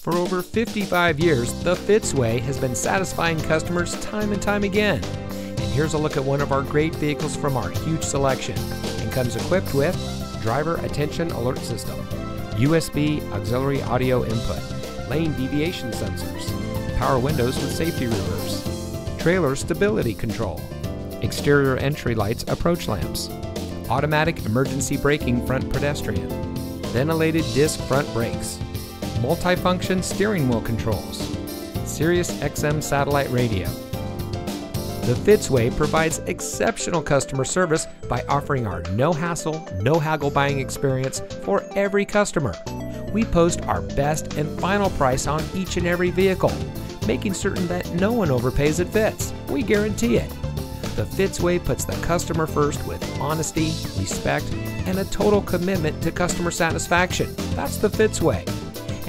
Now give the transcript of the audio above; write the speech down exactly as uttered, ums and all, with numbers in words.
For over fifty-five years, the Fitzway has been satisfying customers time and time again. And here's a look at one of our great vehicles from our huge selection, and comes equipped with driver attention alert system, U S B auxiliary audio input, lane deviation sensors, power windows with safety reverse, trailer stability control, exterior entry lights approach lamps, automatic emergency braking front pedestrian, ventilated disc front brakes, multifunction steering wheel controls, Sirius X M satellite radio. The Fitzway provides exceptional customer service by offering our no-hassle, no-haggle buying experience for every customer. We post our best and final price on each and every vehicle, making certain that no one overpays at Fitz. We guarantee it. The Fitzway puts the customer first with honesty, respect, and a total commitment to customer satisfaction. That's the Fitzway.